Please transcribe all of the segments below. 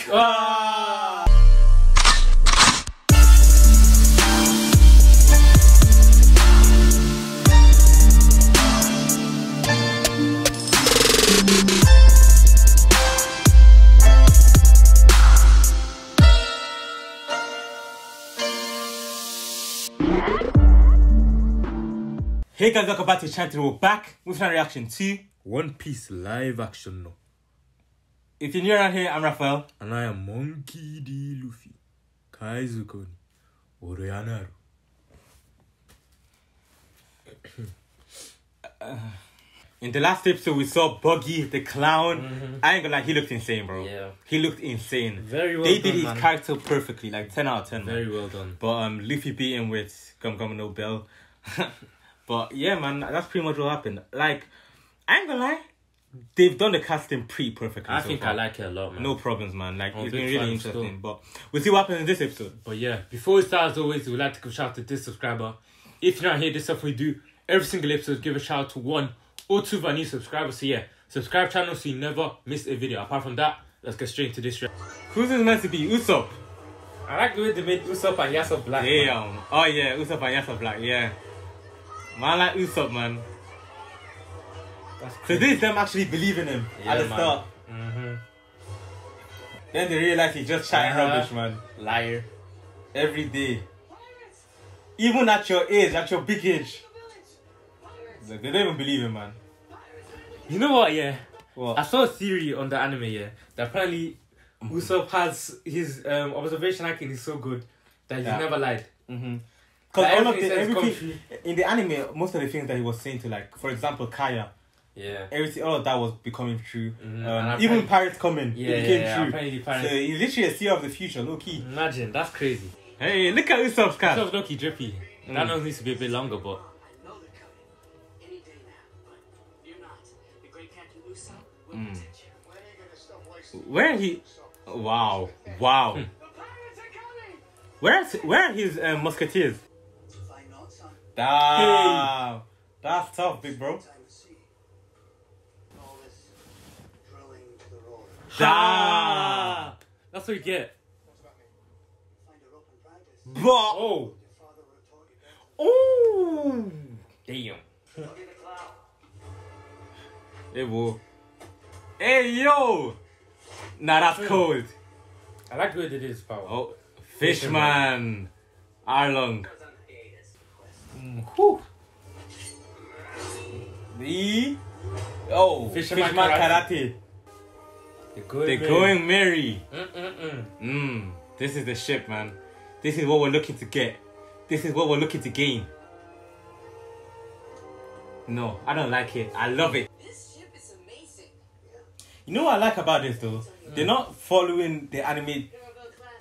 Hey guys, welcome back to the channel. Today we're back with another reaction to One Piece live action. No. If you're new around here, I'm Raphael. And I am Monkey D Luffy. Kaizoku no Ou ni Oreanaru. In the last episode, we saw Buggy the clown. I ain't gonna lie, he looked insane, bro. Yeah. He looked insane. Very well done. They did his character perfectly, like 10 out of 10. Very well done. But Luffy beat him with Gum Gum no Bell. But yeah, man, that's pretty much what happened. Like, I ain't gonna lie, they've done the casting pretty perfectly. I like it a lot, man. No problems, man. Like, it's been really interesting. Still. But we'll see what happens in this episode. But yeah, before we start, as always, we'd like to give a shout out to this subscriber. If you're not here, this stuff we do every single episode, give a shout out to one or two of our new subscribers. So yeah, subscribe channel so you never miss a video. Apart from that, let's get straight into this. Who's this meant to be? Usopp. I like the way they made Usopp and Yasopp black. Damn. Man. Oh yeah, Usopp and Yasopp black, yeah. Man, like Usopp, man. That's crazy. So this is them actually believing him at the start. Then they realize he's just chatting rubbish, man. Liar. Every day. Even at your age, at your big age. Like, they don't even believe him, man. You know what, yeah? What? I saw a theory on the anime, yeah? That apparently Usopp has his observation haki is so good that he's never lied. Because like everything in the anime, most of the things that he was saying to, like, for example, Kaya, everything, all of that was becoming true. Even pirates coming, it became true. So he's literally a seer of the future, low key. Imagine, that's crazy. Hey, look at Usopp's cat. Usopp's low key drippy. That one needs to be a bit longer, but. Where he? Wow! Wow! Where are his musketeers? Damn, that's tough, big bro. Damn, that's what you get. Bro, oh, damn. Hey, bro. Hey, yo. Nah, that's cold. I like the way they did his power. Oh, Fishman, Arlong. Fisherman Karate. They're going merry. This is the ship, man. This is what we're looking to get. This is what we're looking to gain. No, I don't like it. I love it. This ship is amazing. You know what I like about this, though? They're not following the anime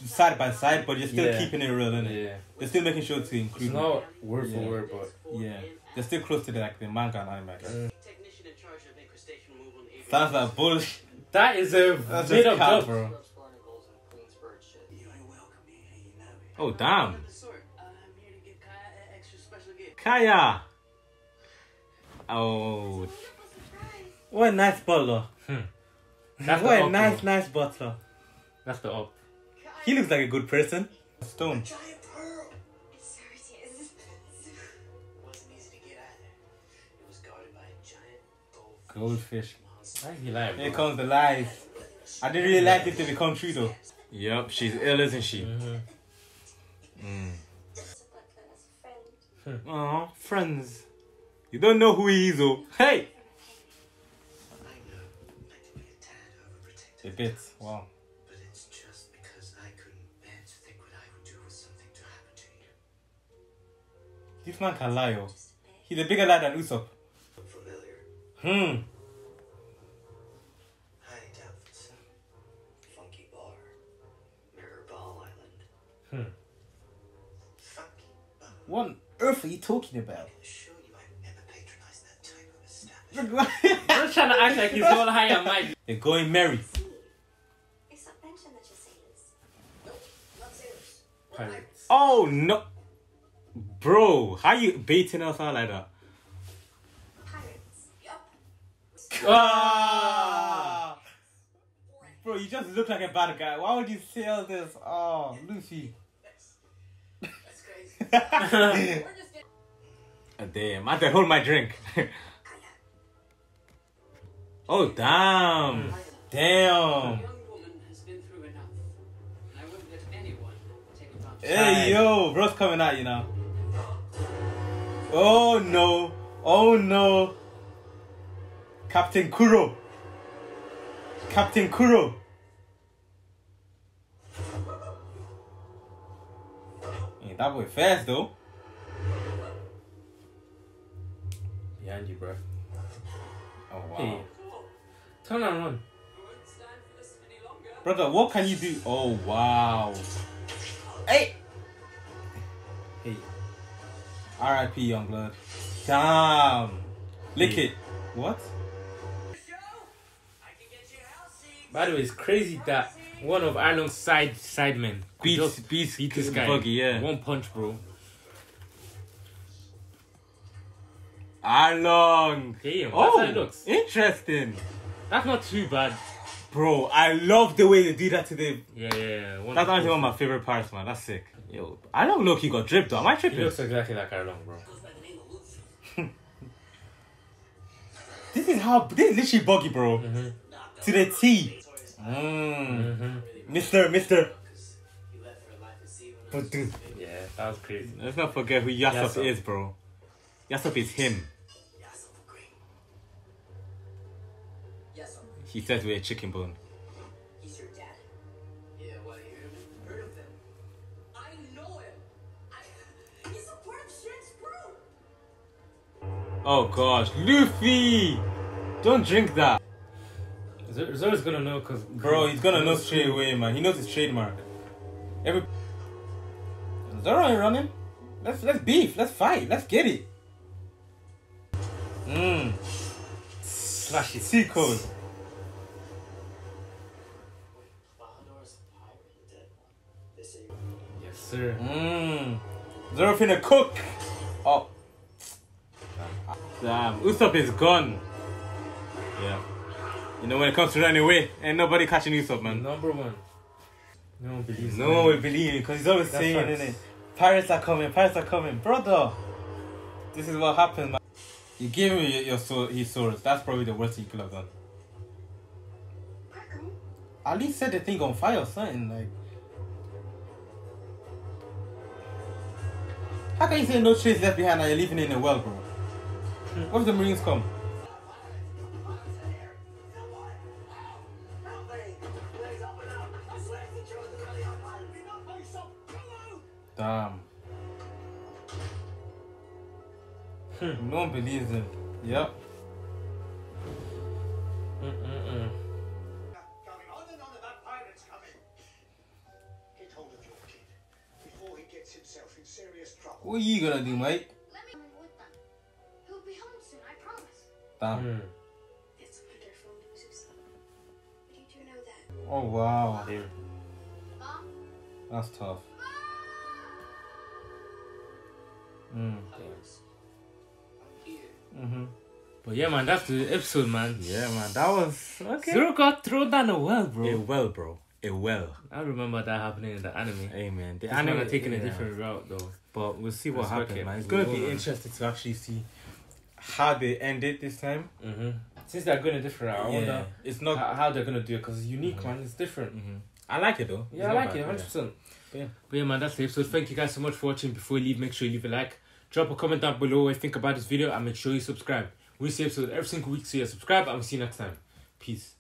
side by side, but you're still keeping it real, innit? Yeah. They're still making sure to include it. It's not word for word, but they're still close to the, like, the manga and anime. Technician in charge of incrustation move on aviation. Sounds like bullshit. That is a bit of job, bro. Oh damn! Kaya. Oh, what a nice butler. What a nice, nice butler. That's the up. He looks like a good person. Stone. Giant pearl. It seriously is. Wasn't easy to get either. It was guarded by a giant goldfish. Why is he lying? Here comes the lies. I didn't really like it to become true though. Yep, she's ill, isn't she? Aw, friends. You don't know who he is though. Hey. A bit. Wow. This man can lie, yo. He's a bigger liar than Usopp. High depths, funky bar, mirror ball island. What on earth are you talking about? I'm sure you might never patronize that type of establishment. Just trying to act like he's all high and mighty. They're going merry. Except mention that you're sailors. Pirates. Oh no. Bro, how you baiting us out like that? Pirates. Yup. Ah! Bro, you just look like a bad guy. Why would you say all this? Oh, Luffy. That's crazy. Damn, I have to hold my drink. Oh, damn. Damn. Hey, yo, bro's coming out, you know. Oh, no. Oh, no. Captain Kuro. Captain Kuro. Ain't that boy fast, though. Behind you, bro. Oh, wow. Hey. Turn and run. Brother, what can you do? Oh, wow. Hey! Hey. RIP, young blood. Damn. Lick it. What? By the way, it's crazy that one of Arlong's sidemen beat this guy. Buggy, yeah. One punch, bro. Arlong. Damn, oh, that's how it looks. Interesting. That's not too bad. Bro, I love the way they do that today. Yeah. That's actually one of my favorite parts, man. That's sick. Yo, Arlong look, he got dripped. Am I tripping? He looks exactly like Arlong, bro. This is literally Buggy, bro. To the T. Mr. But dude, yeah, that was crazy. Let's not forget who Yasopp is, bro. Yasopp is him. He says we're a chicken bone. He's your dad. Yeah, well, you heard of him. I know him. He's a part of Shan's crew. Oh gosh, Luffy! Don't drink that. Zoro's gonna know, cause bro, he's gonna know straight away, man. He knows his trademark. Zoro ain't running. Let's beef. Let's fight. Let's get it. Slash it. C code. Sir. Zoro finna cook. Oh. Damn. Usopp is gone. Yeah. You know, when it comes to running away, ain't nobody catching Usopp, man. Number one. No one believes. No one will believe it because he's always saying, isn't it? Pirates are coming. Pirates are coming, brother. This is what happened, man. You gave him his swords. That's probably the worst he could have done. At least set the thing on fire or something like. How can you say no trace left behind and you're leaving it in the well, bro? What if the Marines come? Damn. No one believes it. Yep. What are you gonna do, mate? He'll be home soon, I promise. Damn. It's wonderful news, Usopp. But you do know that. Oh wow. Dude. Mom? That's tough. But yeah, man, that's the episode, man. Yeah, man, that was okay. Zoro got thrown down a well, bro. I remember that happening in the anime. Hey, man, the anime taking a different route though. But we'll see what happens, man. It's gonna be interesting to actually see how they end it this time. Since they're going a different route, I wonder it's not how they're gonna do it because it's unique, man. It's different. I like it though. Yeah, I like it 100%. But yeah, man, that's the episode. Thank you guys so much for watching. Before you leave, make sure you leave a like, drop a comment down below what you think about this video, and make sure you subscribe. We see episodes every single week, so yeah, subscribe and we'll see you next time. Peace.